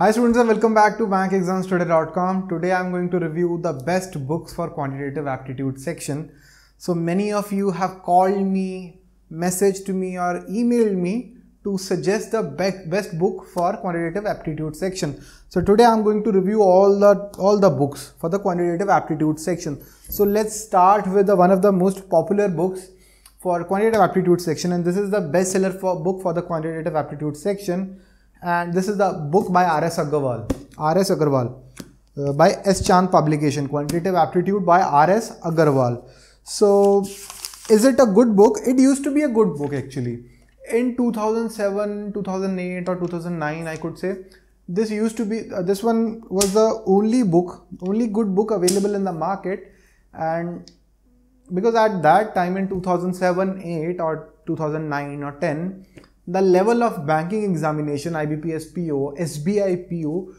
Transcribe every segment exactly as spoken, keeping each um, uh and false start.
Hi students and welcome back to Bank Exams Today dot com. Today I am going to review the best books for quantitative aptitude section. So many of you have called me, messaged to me or emailed me to suggest the best book for quantitative aptitude section. So today I am going to review all the, all the books for the quantitative aptitude section. So let's start with the, one of the most popular books for quantitative aptitude section, and this is the bestseller for book for the quantitative aptitude section, and this is the book by R S Aggarwal R S Aggarwal uh, by S Chan publication, Quantitative Aptitude by R S Aggarwal. So is it a good book? It used to be a good book actually. In two thousand seven, two thousand eight or two thousand nine, I could say this used to be uh, this one was the only book only good book available in the market, and because at that time in two thousand seven, eight or two thousand nine or ten, the level of banking examination, I B P S P O, S B I P O,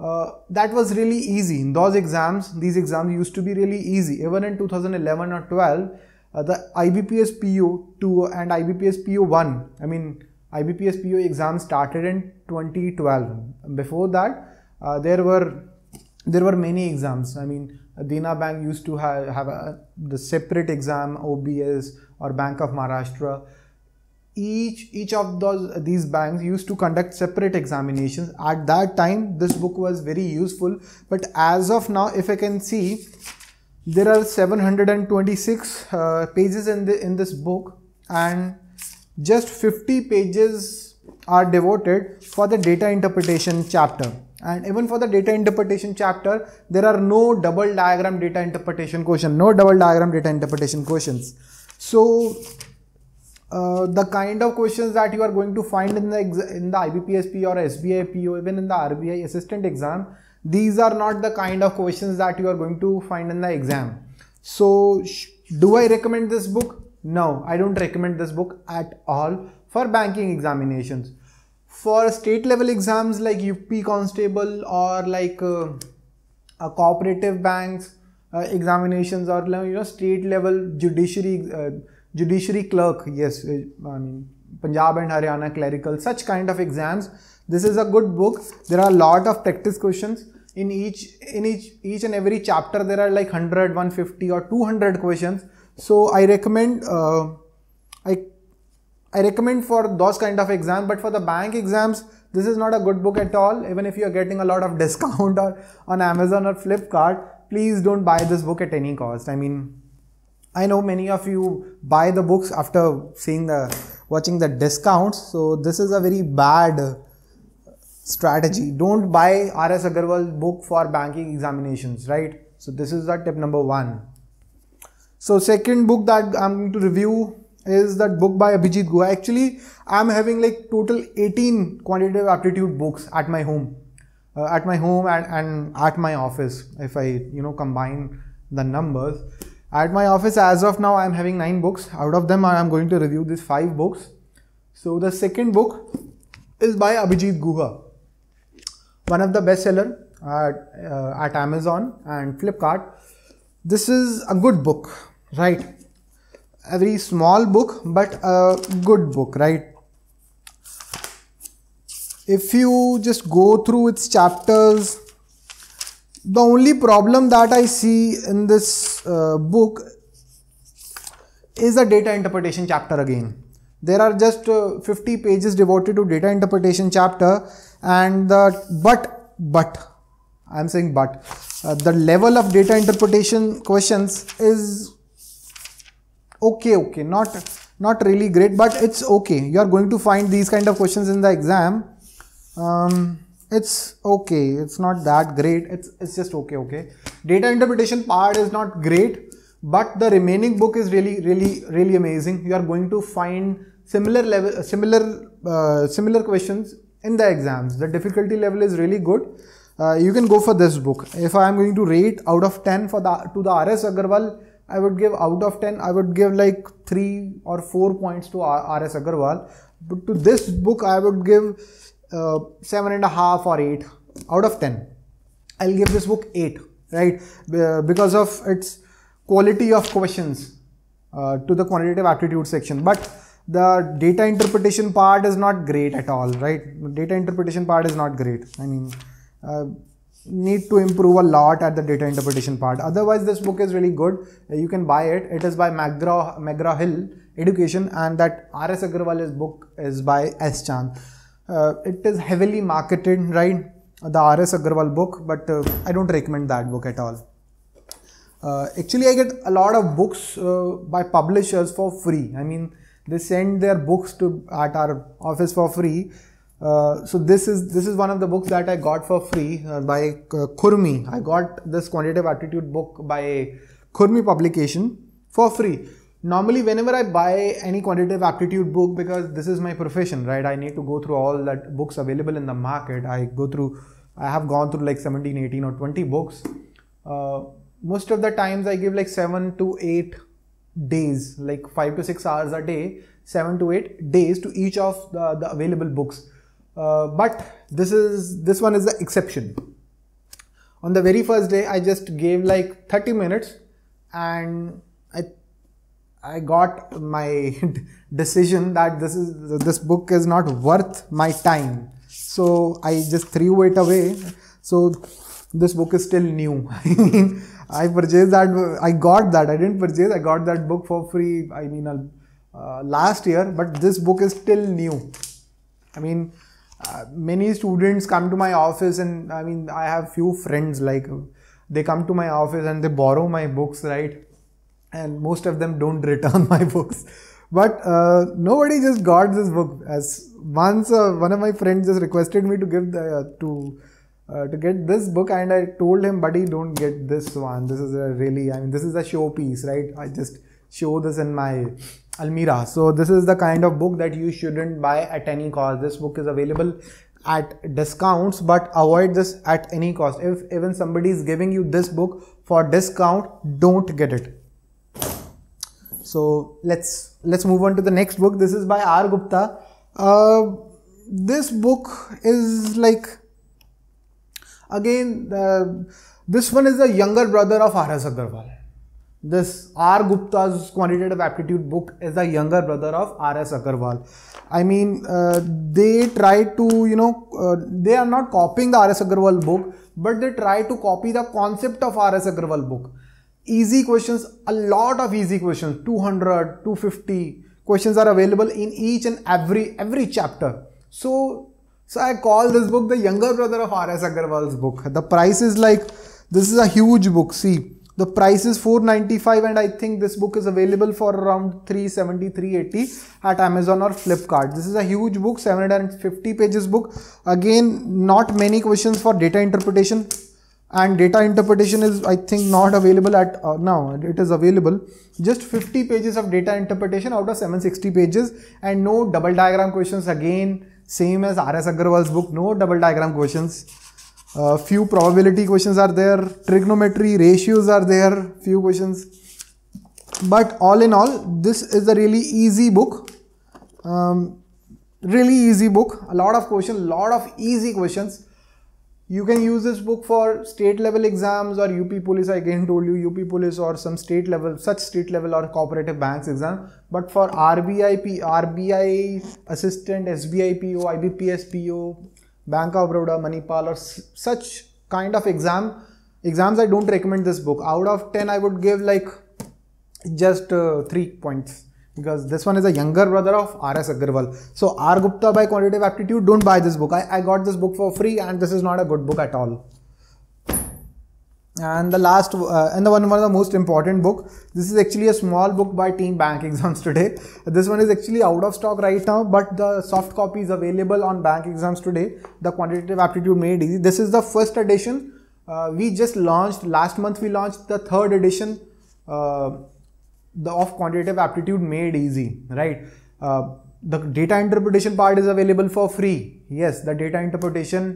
uh, that was really easy. In those exams, these exams used to be really easy. Even in two thousand eleven or twelve, uh, the I B P S P O two and I B P S P O one, I mean I B P S P O exams started in twenty twelve. Before that, uh, there were there were many exams. I mean, Dena Bank used to have, have a, the separate exam, O B S or Bank of Maharashtra. Each each of those these banks used to conduct separate examinations. At that time, this book was very useful. But as of now, if I can see, there are seven hundred twenty-six uh, pages in the in this book, and just fifty pages are devoted for the data interpretation chapter. And even for the data interpretation chapter, there are no double diagram data interpretation question, no double diagram data interpretation questions. So Uh, the kind of questions that you are going to find in the in the I B P S P O or S B I P O, even in the R B I assistant exam, these are not the kind of questions that you are going to find in the exam. So do I recommend this book? No, I don't recommend this book at all for banking examinations. For state level exams like U P Constable or like uh, a cooperative banks uh, examinations, or you know, state level judiciary uh, Judiciary clerk, yes, I mean Punjab and Haryana clerical, such kind of exams, this is a good book. There are a lot of practice questions in each in each each and every chapter. There are like one hundred, one fifty or two hundred questions. So I recommend uh, I I recommend for those kind of exams. But for the bank exams, this is not a good book at all. Even if you are getting a lot of discount or on Amazon or Flipkart, please don't buy this book at any cost. I mean, I know many of you buy the books after seeing the watching the discounts, so this is a very bad strategy. Don't buy R S. Aggarwal book for banking examinations, right? So this is the tip number one. So second book that I'm going to review is that book by Abhijit Guha. Actually, I'm having like total eighteen quantitative aptitude books at my home, uh, at my home and, and at my office. If I you know combine the numbers. At my office as of now I am having nine books. Out of them I am going to review these five books. So the second book is by Abhijit Guha, one of the bestseller at, uh, at Amazon and Flipkart. This is a good book, right? A very small book but a good book, right? If you just go through its chapters, the only problem that I see in this uh, book is the data interpretation chapter again. There are just uh, fifty pages devoted to data interpretation chapter, and the but but I am saying but uh, the level of data interpretation questions is okay okay not not really great, but it's okay. You are going to find these kind of questions in the exam. Um, it's okay, it's not that great, it's, it's just okay okay data interpretation part is not great, but the remaining book is really really really amazing. You are going to find similar level similar uh, similar questions in the exams. The difficulty level is really good. Uh, you can go for this book. If I am going to rate out of ten for the to the R S. Aggarwal, I would give out of ten, I would give like three or four points to R S. Aggarwal, but to this book I would give Uh, seven and a half or eight out of ten. I'll give this book eight, right? Uh, because of its quality of questions uh, to the quantitative aptitude section. But the data interpretation part is not great at all, right? Data interpretation part is not great. I mean, uh, need to improve a lot at the data interpretation part. Otherwise, this book is really good. Uh, you can buy it. It is by McGraw, McGraw Hill Education, and that R S Aggarwal's book is by S Chan. Uh, it is heavily marketed, right? The R S Aggarwal book, but uh, I don't recommend that book at all. Uh, actually, I get a lot of books uh, by publishers for free. I mean, they send their books to at our office for free. Uh, so this is this is one of the books that I got for free uh, by uh, Khurmi. I got this quantitative attitude book by Khurmi publication for free. Normally, whenever I buy any quantitative aptitude book, because this is my profession, right? I need to go through all that books available in the market. I go through, I have gone through like seventeen, eighteen or twenty books. Uh, most of the times I give like seven to eight days, like five to six hours a day, seven to eight days to each of the, the available books. Uh, but this is, this one is the exception. On the very first day, I just gave like thirty minutes and I I got my decision that this is this book is not worth my time, so I just threw it away. So this book is still new. I mean, I purchased that. I got that. I didn't purchase. I got that book for free. I mean, uh, last year. But this book is still new. I mean, uh, many students come to my office, and I mean, I have few friends like they come to my office and they borrow my books, right? And most of them don't return my books, but uh, nobody just got this book. As once uh, one of my friends just requested me to give the uh, to uh, to get this book, and I told him, buddy, don't get this one. This is a really, I mean, this is a showpiece, right? I just show this in my almirah. So this is the kind of book that you shouldn't buy at any cost. This book is available at discounts, but avoid this at any cost. If even somebody is giving you this book for discount, don't get it. So let's let's move on to the next book. This is by R. Gupta. Uh, this book is like, again, the, this one is the younger brother of R S. Aggarwal. This R. Gupta's quantitative aptitude book is the younger brother of R S. Aggarwal. I mean, uh, they try to, you know, uh, they are not copying the R S. Aggarwal book, but they try to copy the concept of R S. Aggarwal book. Easy questions, a lot of easy questions, two hundred, two fifty questions are available in each and every every chapter. So, so I call this book the younger brother of R S. Aggarwal's book. The price is like, this is a huge book, see, the price is four ninety-five, and I think this book is available for around three seventy, three eighty at Amazon or Flipkart. This is a huge book, seven hundred fifty pages book. Again, not many questions for data interpretation. And data interpretation is, I think, not available at uh, now. It is available. Just fifty pages of data interpretation out of seven sixty pages, and no double diagram questions. Again, same as R S. Aggarwal's book, no double diagram questions. Uh, few probability questions are there. Trigonometry, ratios are there. Few questions. But all in all, this is a really easy book. Um, really easy book. A lot of questions, lot of easy questions. You can use this book for state level exams or U P police. I again told you U P police or some state level, such state level or cooperative banks exam. But for R B I, R B I assistant, S B I P O, I B P S P O, Bank of Baroda, Manipal, or such kind of exam exams, I don't recommend this book. Out of ten, I would give like just uh, three points, because this one is a younger brother of R S. Aggarwal. So R. Gupta by Quantitative Aptitude, don't buy this book. I, I got this book for free, and this is not a good book at all. And the last, uh, and the one, one of the most important book, this is actually a small book by Team Bank Exams Today. This one is actually out of stock right now, but the soft copy is available on Bank Exams Today, the Quantitative Aptitude Made Easy. This is the first edition. Uh, we just launched, last month we launched the third edition. Uh, The of quantitative aptitude made easy, right? Uh, the data interpretation part is available for free. Yes, the data interpretation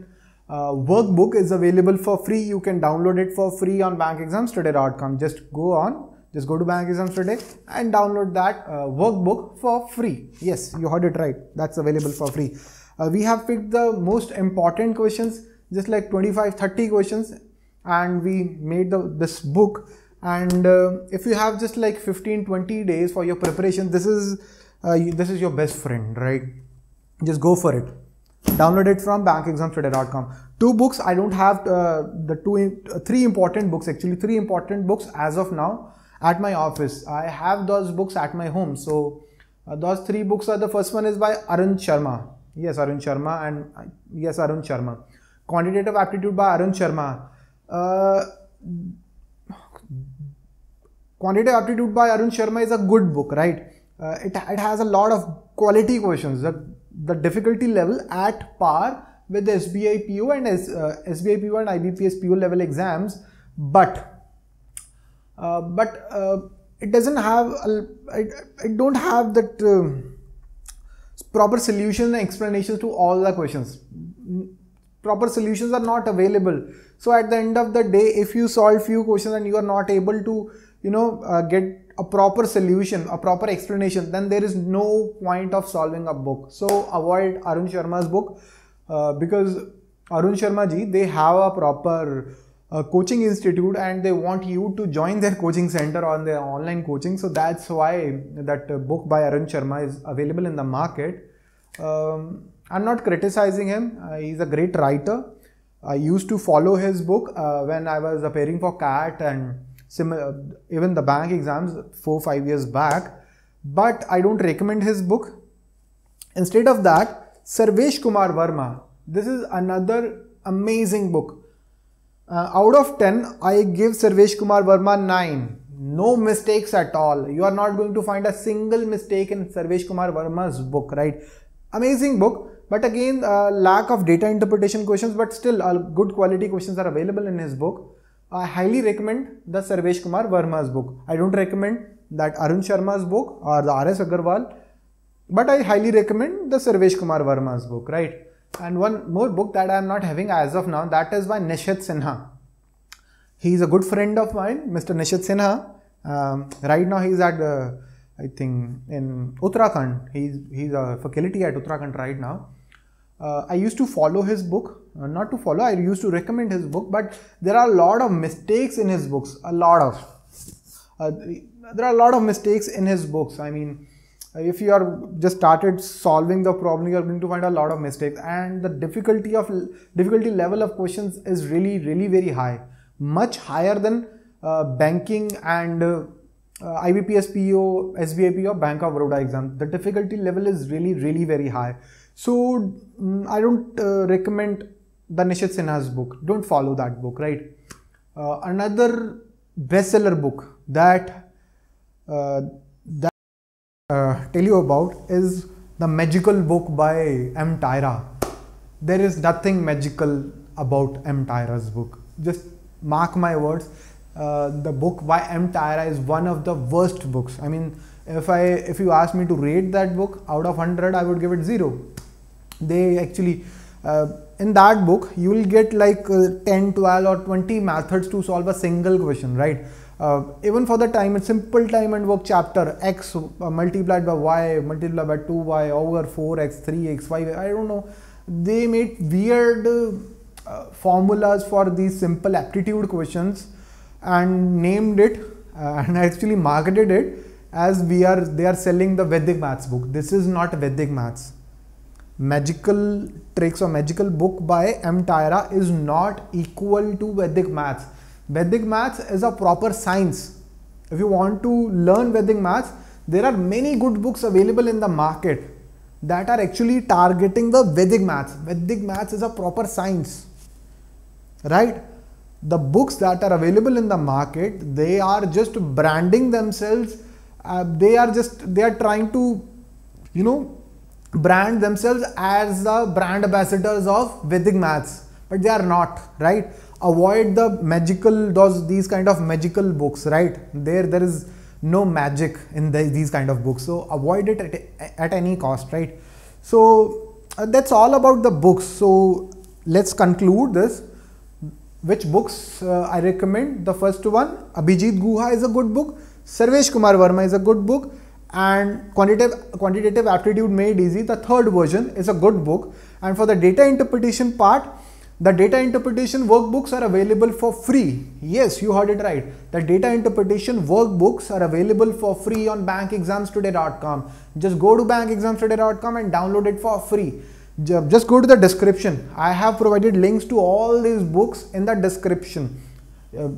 uh, workbook is available for free. You can download it for free on bank exams today dot com. Just go on, just go to bank exams today and download that uh, workbook for free. Yes, you heard it right. That's available for free. Uh, we have picked the most important questions, just like twenty-five, thirty questions, and we made the this book. And uh, if you have just like fifteen, twenty days for your preparation, this is uh, you, this is your best friend, right? Just go for it. Download it from bank exams today dot com. Two books, I don't have uh, the two, uh, three important books, actually three important books as of now at my office. I have those books at my home. So uh, those three books are, the first one is by Arun Sharma. Yes, Arun Sharma and uh, yes, Arun Sharma. Quantitative Aptitude by Arun Sharma. Uh, Quantitative Aptitude by Arun Sharma is a good book, right? Uh, it, it has a lot of quality questions. The, the difficulty level at par with the S B I P O and uh, S B I P O and I B P S P O level exams, but uh, but uh, it doesn't have a, it, it don't have that um, proper solution and explanations to all the questions. Proper solutions are not available. So at the end of the day, if you solve few questions and you are not able to, you know, uh, get a proper solution, a proper explanation, then there is no point of solving a book. So avoid Arun Sharma's book, uh, because Arun Sharma ji, they have a proper uh, coaching institute and they want you to join their coaching center on their online coaching. So that's why that uh, book by Arun Sharma is available in the market. Um, I'm not criticizing him. Uh, he's a great writer. I used to follow his book uh, when I was appearing for C A T and similar, even the bank exams four, five years back, but I don't recommend his book. Instead of that, Sarvesh Kumar Verma. This is another amazing book. Uh, out of ten, I give Sarvesh Kumar Verma nine. No mistakes at all. You are not going to find a single mistake in Sarvesh Kumar Verma's book, right? Amazing book, but again uh, lack of data interpretation questions, but still uh, good quality questions are available in his book. I highly recommend the Sarvesh Kumar Verma's book. I don't recommend that Arun Sharma's book or the R S Aggarwal, but I highly recommend the Sarvesh Kumar Verma's book, right? And one more book that I am not having as of now, that is by Nishit Sinha. He is a good friend of mine, Mister Nishit Sinha. Um, right now he is at uh, I think in Uttarakhand, he's, he's a faculty at Uttarakhand right now. Uh, I used to follow his book, uh, not to follow, I used to recommend his book, but there are a lot of mistakes in his books, a lot of. Uh, there are a lot of mistakes in his books. I mean, if you are just started solving the problem, you are going to find a lot of mistakes, and the difficulty of difficulty level of questions is really, really very high, much higher than uh, banking and uh, Uh, I B P S P O, S B I P O, Bank of Baroda exam. The difficulty level is really, really very high. So um, I don't uh, recommend the Nishit Sinha's book. Don't follow that book, right? Uh, another bestseller book that uh, that uh, tell you about is The Magical Book by M Tyra. There is nothing magical about M Tyra's book. Just mark my words. Uh, the book by M Tyra is one of the worst books. I mean, if I if you ask me to rate that book out of one hundred, I would give it zero. They actually uh, in that book you will get like uh, ten, twelve or twenty methods to solve a single question, right? Uh, even for the time, it's simple time and work chapter, x multiplied by y multiplied by two y over four x, three x, five x, I don't know. They made weird uh, uh, formulas for these simple aptitude questions and named it uh, and actually marketed it as we are they are selling the Vedic Maths book. This is not Vedic Maths. Magical Tricks or Magical Book by M Tyra is not equal to Vedic Maths. Vedic Maths is a proper science. If you want to learn Vedic Maths, there are many good books available in the market that are actually targeting the Vedic Maths. Vedic Maths is a proper science, right? The books that are available in the market, they are just branding themselves. Uh, they are just, they are trying to, you know, brand themselves as the brand ambassadors of Vedic Maths, but they are not, right? Avoid the magical, those, these kind of magical books, right? There, there is no magic in the, these kind of books. So avoid it at, at any cost, right? So uh, that's all about the books. So let's conclude this. Which books uh, I recommend? The first one, Abhijit Guha is a good book, Sarvesh Kumar Verma is a good book, and Quantitative, Quantitative Aptitude Made Easy, the third version, is a good book. And for the data interpretation part, The data interpretation workbooks are available for free. Yes, you heard it right. The data interpretation workbooks are available for free on bank exams today dot com. Just go to bank exams today dot com and download it for free. Just go to the description. I have provided links to all these books in the description. Uh,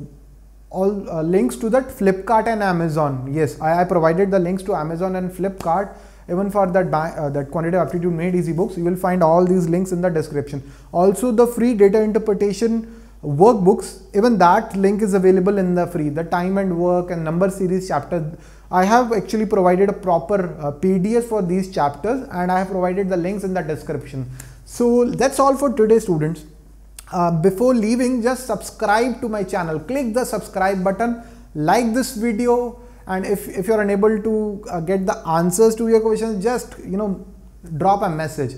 all uh, links to that Flipkart and Amazon. Yes, I, I provided the links to Amazon and Flipkart. Even for that, uh, that quantitative aptitude made easy books, you will find all these links in the description. Also, the free data interpretation workbooks, even that link is available in the free, the time and work and number series chapter. I have actually provided a proper uh, P D F for these chapters, and I have provided the links in the description. So that's all for today, students. Uh, before leaving, just subscribe to my channel, click the subscribe button, like this video. And if, if you're unable to uh, get the answers to your questions, just, you know, drop a message.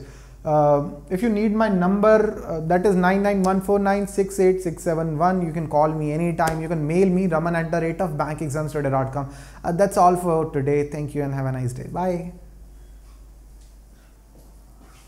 Uh, if you need my number, uh, that is nine nine one four nine six eight six seven one. You can call me anytime. You can mail me, raman at the rate of bank exams today dot com. Uh, that's all for today. Thank you and have a nice day. Bye.